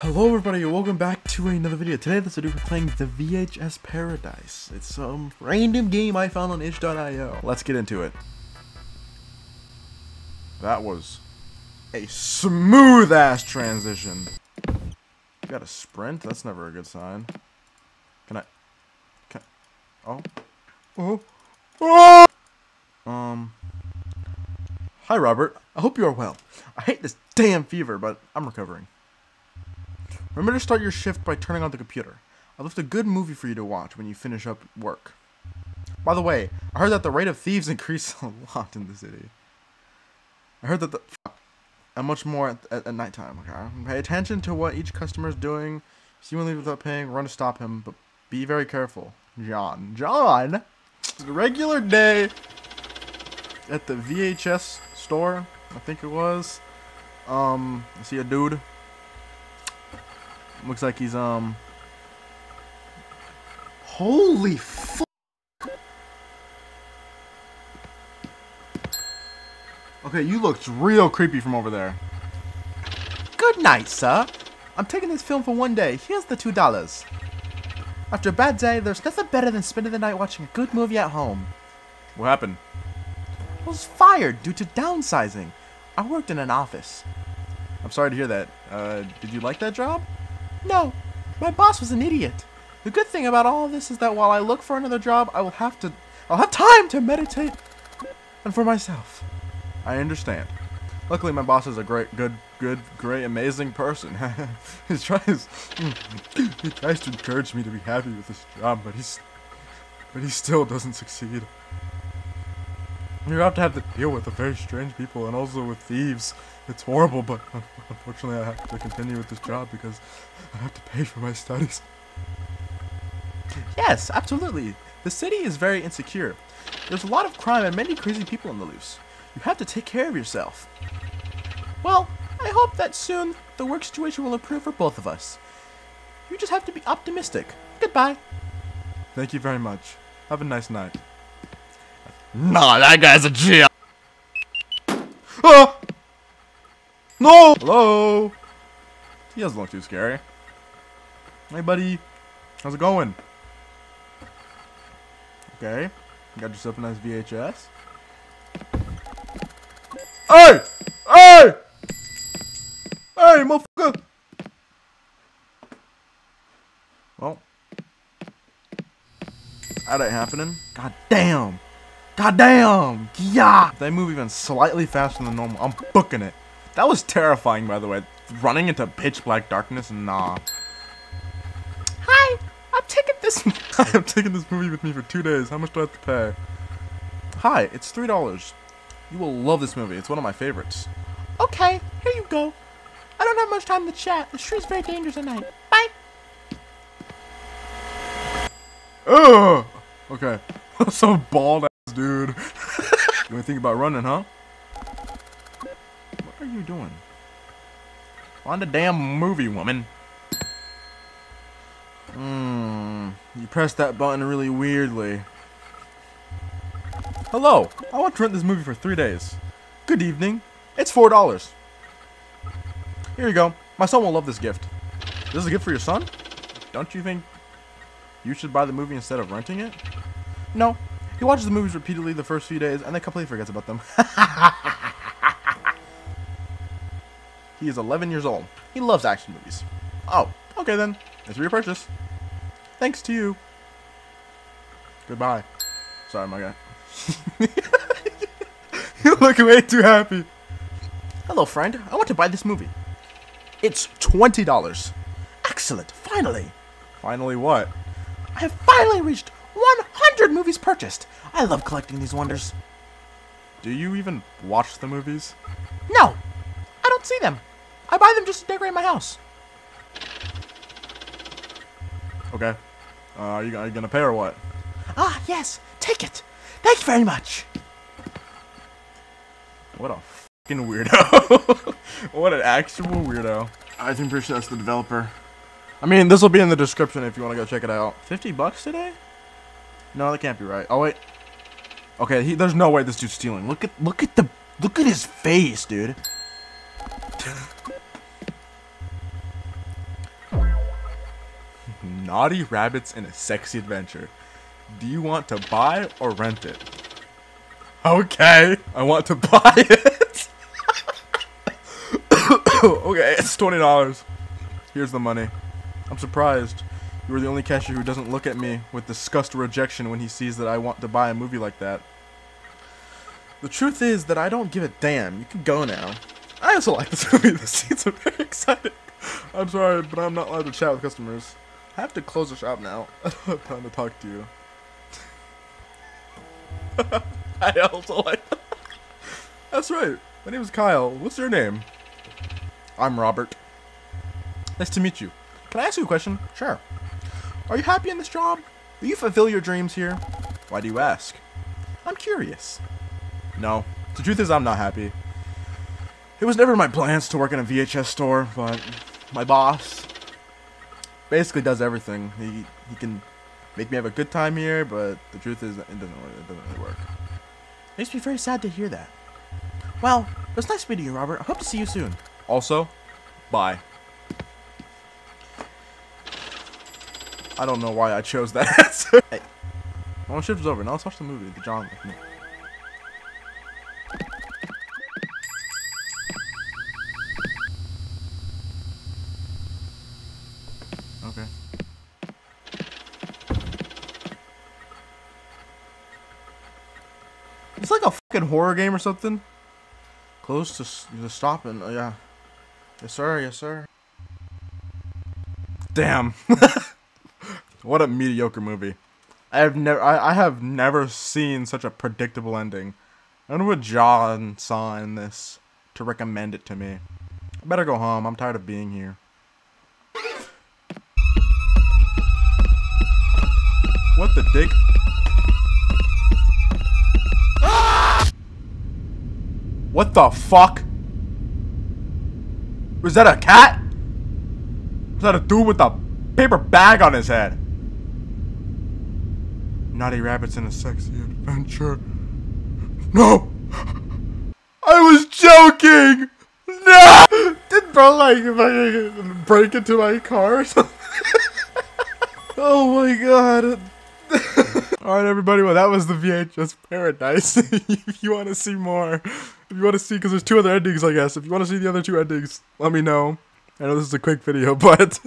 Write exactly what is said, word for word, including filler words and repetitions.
Hello everybody, welcome back to another video. Today this video we're playing the V H S Paradise. It's some random game I found on itch dot i o. Let's get into it. That was a smooth ass transition. You gotta sprint? That's never a good sign. Can I can I, oh. Oh Oh Um Hi Robert. I hope you are well. I hate this damn fever, but I'm recovering. Remember to start your shift by turning on the computer. I left a good movie for you to watch when you finish up work. By the way, I heard that the rate of thieves increased a lot in the city. I heard that the and much more at, at, at nighttime. Okay, pay attention to what each customer is doing. See one leave without paying, run to stop him, but be very careful. John. John. It's a regular day at the V H S store. I think it was. Um, I see a dude. Looks like he's, um... holy fuck! Okay, you looked real creepy from over there. Good night, sir. I'm taking this film for one day. Here's the two dollars. After a bad day, there's nothing better than spending the night watching a good movie at home. What happened? I was fired due to downsizing. I worked in an office. I'm sorry to hear that. Uh, did you like that job? No, my boss was an idiot. The good thing about all this is that while I look for another job, I will have to, I'll have time to meditate and for myself. I understand. Luckily, my boss is a great, good, good, great, amazing person. he tries, he tries to encourage me to be happy with this job, but he's, but he still doesn't succeed. You have to have to deal with the very strange people and also with thieves. It's horrible, but unfortunately I have to continue with this job because I have to pay for my studies. Yes, absolutely. The city is very insecure. There's a lot of crime and many crazy people on the loose. You have to take care of yourself. Well, I hope that soon the work situation will improve for both of us. You just have to be optimistic. Goodbye. Thank you very much. Have a nice night. Nah, that guy's a G. Ah! No! Hello? He doesn't look too scary. Hey, buddy. How's it going? Okay. You got yourself a nice V H S. Hey! Hey! Hey, motherfucker! Well. That ain't happening. God damn! God damn! Yeah! They move even slightly faster than normal. I'm booking it. That was terrifying, by the way. Running into pitch black darkness? Nah. Hi! I'm taking this I'm taking this movie with me for two days. How much do I have to pay? Hi, it's three dollars. You will love this movie. It's one of my favorites. Okay, here you go. I don't have much time to chat. The street's very dangerous at night. Bye! Ugh! Okay. Some bald ass dude. You wanna think about running, huh? What are you doing? On the damn movie, woman. Hmm. You pressed that button really weirdly. Hello. I want to rent this movie for three days. Good evening. It's four dollars. Here you go. My son will love this gift. This is a gift for your son? Don't you think you should buy the movie instead of renting it? No. He watches the movies repeatedly the first few days and then completely forgets about them. He is eleven years old. He loves action movies. Oh, okay then. It's for your purchase. Thanks to you. Goodbye. Sorry, my guy. You look way too happy. Hello, friend. I want to buy this movie. It's twenty dollars. Excellent. Finally. Finally what? I have finally reached one hundred movies purchased. I love collecting these wonders. Do you even watch the movies? No. I don't see them. I buy them just to decorate my house. Okay. Uh, are you, you going to pay or what? Ah, yes. Take it. Thank you very much. What a fucking weirdo. What an actual weirdo. I think pretty sure that's the developer. I mean, this will be in the description if you want to go check it out. fifty bucks today? No, that can't be right. Oh, wait. Okay, he, there's no way this dude's stealing. Look at, look at the, look at his face, dude. Naughty Rabbits and a Sexy Adventure. Do you want to buy or rent it? Okay, I want to buy it. Okay, it's twenty dollars. Here's the money. I'm surprised. You are the only cashier who doesn't look at me with disgust or rejection when he sees that I want to buy a movie like that. The truth is that I don't give a damn. You can go now. I also like this movie. The scenes are very exciting. I'm sorry, but I'm not allowed to chat with customers. I have to close the shop now. I don't have time to talk to you. I also like That's right. My name is Kyle. What's your name? I'm Robert. Nice to meet you. Can I ask you a question? Sure. Are you happy in this job? Will you fulfill your dreams here? Why do you ask? I'm curious. No. The truth is I'm not happy. It was never in my plans to work in a V H S store, but my boss basically does everything. He he can make me have a good time here, but the truth is it doesn't, it doesn't really work. It makes me very sad to hear that. Well, it was nice meeting you, Robert. I hope to see you soon. Also, bye. I don't know why I chose that answer. Hey, my shift is over. Now let's watch the movie, The John with me. Okay. It's like a fucking horror game or something. Close to the stopping. Oh, yeah. Yes, sir. Yes, sir. Damn. What a mediocre movie. I have never I, I have never seen such a predictable ending. I wonder what John saw in this to recommend it to me. I better go home. I'm tired of being here. What the dick? Ah! What the fuck? Was that a cat? Was that a dude with a paper bag on his head? Naughty Rabbits and a Sexy Adventure. No! I was joking! No! Did bro like fucking break into my car or something? Oh my god. Alright everybody, well that was the V H S Paradise. If you want to see more, if you want to see, because there's two other endings I guess. If you want to see the other two endings, let me know. I know this is a quick video, but...